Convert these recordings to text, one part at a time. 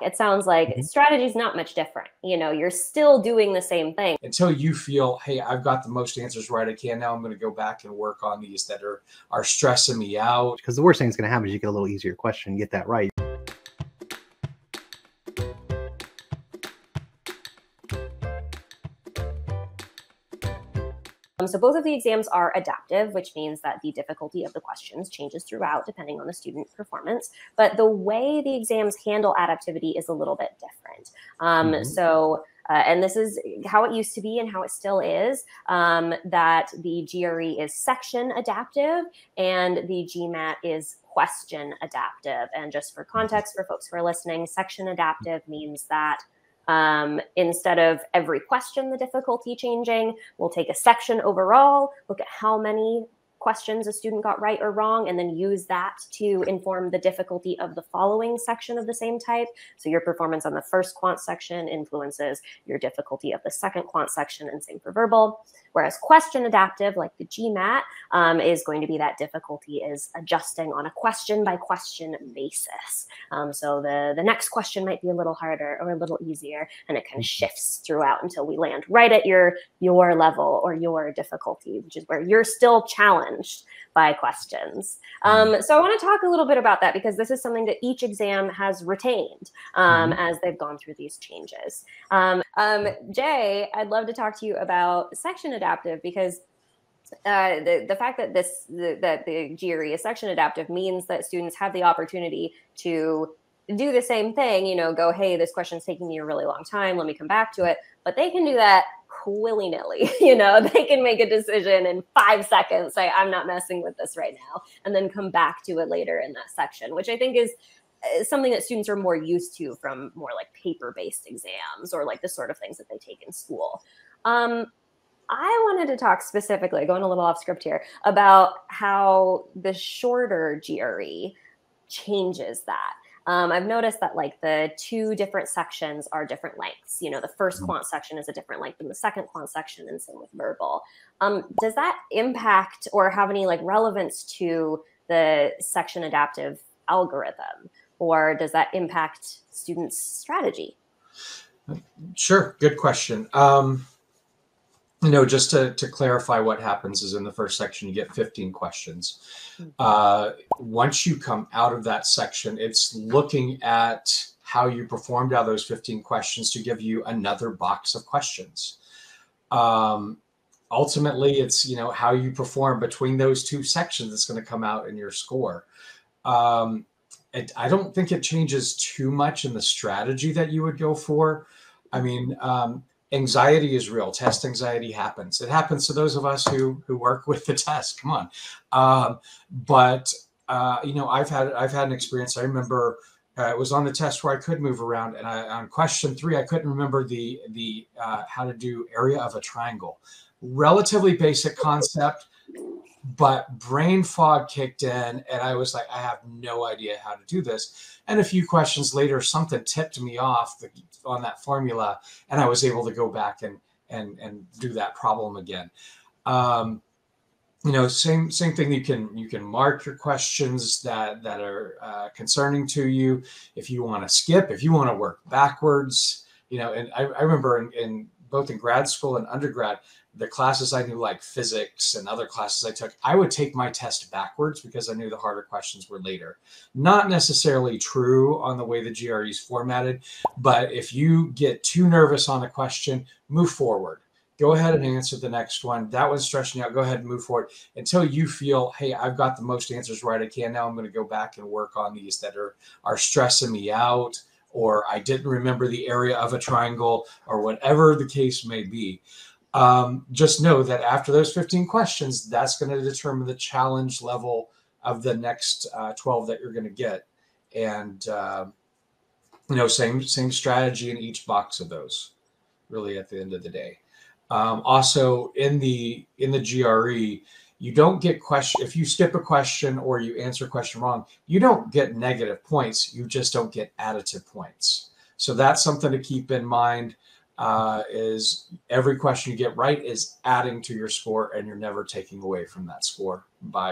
It sounds like strategy's not much different. You know, you're still doing the same thing. Until you feel, hey, I've got the most answers right I can. Now I'm going to go back and work on these that are stressing me out. Because the worst thing that's going to happen is you get a little easier question, get that right. So both of the exams are adaptive, which means that the difficulty of the questions changes throughout depending on the student performance. But the way the exams handle adaptivity is a little bit different. And this is how it used to be and how it still is, that the GRE is section adaptive and the GMAT is question adaptive. And just for context, for folks who are listening, section adaptive means that instead of every question, the difficulty changing, we'll take a section overall, look at how many questions a student got right or wrong, and then use that to inform the difficulty of the following section of the same type. So your performance on the first quant section influences your difficulty of the second quant section, and same for verbal. Whereas question adaptive, like the GMAT, is going to be that difficulty is adjusting on a question by question basis. So the next question might be a little harder or a little easier, and it kind of shifts throughout until we land right at your level or your difficulty, which is where you're still challenged by questions. So I want to talk a little bit about that because this is something that each exam has retained as they've gone through these changes. Jay, I'd love to talk to you about section adaptive because the fact that the GRE is section adaptive means that students have the opportunity to do the same thing, you know, go, hey, this question's taking me a really long time, let me come back to it. But they can do that willy-nilly, you know, they can make a decision in 5 seconds, say, I'm not messing with this right now, and then come back to it later in that section, which I think is something that students are more used to from more like paper-based exams or like the sort of things that they take in school. I wanted to talk specifically, going a little off script here, about how the shorter GRE changes that. I've noticed that like the two different sections are different lengths. You know, the first quant section is a different length than the second quant section, and same with verbal. Does that impact or have any like relevance to the section adaptive algorithm, or does that impact students' strategy? Sure, good question. You know, just to clarify what happens is in the first section, you get 15 questions. Once you come out of that section, it's looking at how you performed out of those 15 questions to give you another box of questions. Ultimately, it's, you know, how you perform between those two sections that's going to come out in your score. I don't think it changes too much in the strategy that you would go for. I mean, anxiety is real. Test anxiety happens. It happens to those of us who work with the test. Come on. You know, I've had an experience. I remember it was on the test where I could move around, and on question 3, I couldn't remember the how to do area of a triangle. Relatively basic concept, but brain fog kicked in, and I was like, I have no idea how to do this. And a few questions later, something tipped me off on that formula, and I was able to go back and do that problem again. You know, same thing. You can mark your questions that are concerning to you. If you want to skip, if you want to work backwards, you know. And I remember in both in grad school and undergrad, the classes I knew, like physics and other classes I took, I would take my test backwards because I knew the harder questions were later. Not necessarily true on the way the GRE is formatted, but if you get too nervous on a question, move forward. Go ahead and answer the next one. That one's stretching out. Go ahead and move forward until you feel, hey, I've got the most answers right I can. Now I'm going to go back and work on these that are stressing me out, or I didn't remember the area of a triangle, or whatever the case may be. Just know that after those 15 questions, that's going to determine the challenge level of the next 12 that you're going to get. And, you know, same strategy in each box of those, really, at the end of the day. Also, in the GRE, you don't get question. If you skip a question or you answer a question wrong, you don't get negative points. You just don't get additive points. So that's something to keep in mind. Is every question you get right is adding to your score, and you're never taking away from that score by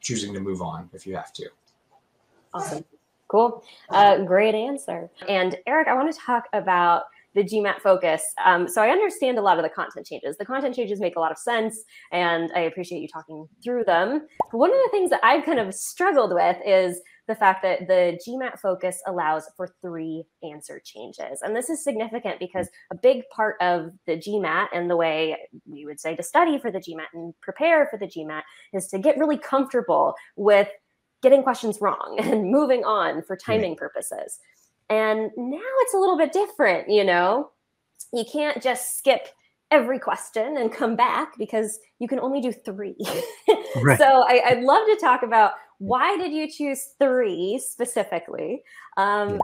choosing to move on if you have to. Awesome. Cool. Great answer. And Eric, I want to talk about the GMAT Focus. So I understand a lot of the content changes. The content changes make a lot of sense, and I appreciate you talking through them. But one of the things that I've kind of struggled with is the fact that the GMAT Focus allows for 3 answer changes. And this is significant because a big part of the GMAT and the way we would say to study for the GMAT and prepare for the GMAT is to get really comfortable with getting questions wrong and moving on for timing purposes. And now it's a little bit different, you know? You can't just skip every question and come back because you can only do 3. Right. So I'd love to talk about why did you choose 3 specifically? And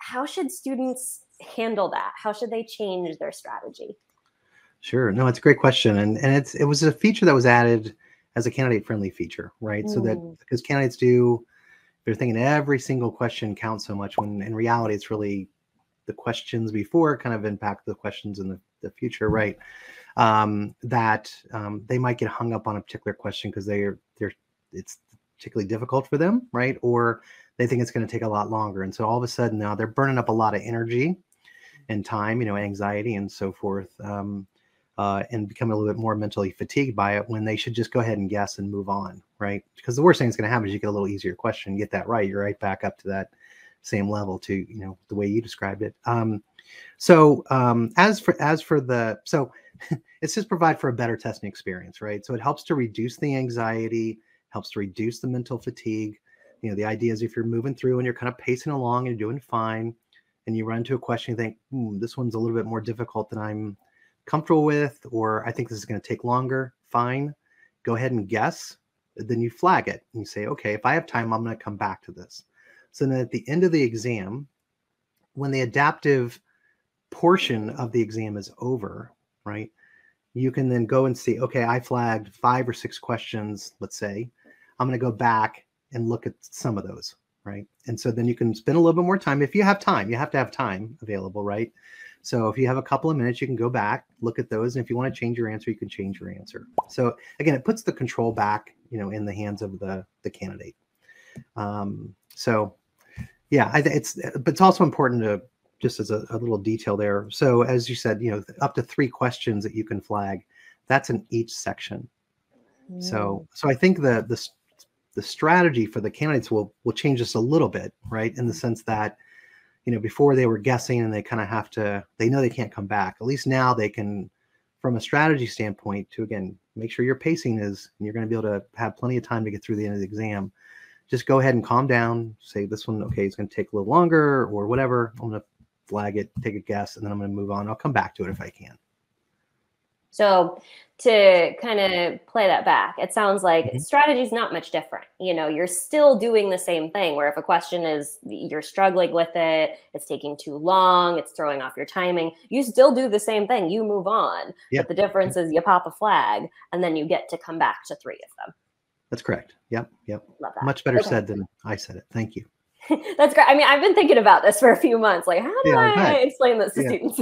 how should students handle that? How should they change their strategy? Sure, no, it's a great question. And it was a feature that was added as a candidate-friendly feature, right? So that, because candidates do, they're thinking every single question counts so much when in reality, it's really the questions before kind of impact the questions in the future, right? They might get hung up on a particular question because it's particularly difficult for them, right? Or they think it's going to take a lot longer. And so all of a sudden now they're burning up a lot of energy and time, you know, anxiety and so forth, and become a little bit more mentally fatigued by it when they should just go ahead and guess and move on, right? Because the worst thing that's going to happen is you get a little easier question, get that right, you're right back up to that same level to, you know, the way you described it. So it's just provide for a better testing experience, right? So it helps to reduce the anxiety, helps to reduce the mental fatigue. You know, the idea is if you're moving through and you're kind of pacing along and you're doing fine and you run into a question, you think, this one's a little bit more difficult than I'm comfortable with, or I think this is going to take longer. Fine. Go ahead and guess. Then you flag it and you say, okay, if I have time, I'm going to come back to this. So then at the end of the exam, when the adaptive portion of the exam is over, right, you can then go and see, okay, I flagged 5 or 6 questions, let's say. I'm going to go back and look at some of those, right? And so then you can spend a little bit more time. If you have time, you have to have time available, right? So if you have a couple of minutes, you can go back, look at those. And if you want to change your answer, you can change your answer. So again, it puts the control back, you know, in the hands of the candidate. So yeah, but it's also important to, just as a little detail there. So as you said, you know, up to 3 questions that you can flag, that's in each section. Mm. So I think the strategy for the candidates will change just a little bit, right? In the sense that, you know, before they were guessing and they kind of have to, they know they can't come back. At least now they can, from a strategy standpoint, to again, make sure your pacing is, and you're going to be able to have plenty of time to get through the end of the exam. Just go ahead and calm down, say this one, okay, it's going to take a little longer or whatever. I'm going to flag it, take a guess, and then I'm going to move on. I'll come back to it if I can. So to kind of play that back, it sounds like strategy is not much different. You know, you're still doing the same thing where if a question is, you're struggling with it, it's taking too long, it's throwing off your timing, you still do the same thing. You move on. Yep. But the difference is you pop a flag and then you get to come back to 3 of them. That's correct. Yep. Yep. Love that. Much better said than I said it. Thank you. That's great. I mean, I've been thinking about this for a few months. Like, how do I explain this to students?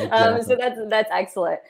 Exactly. So that's excellent.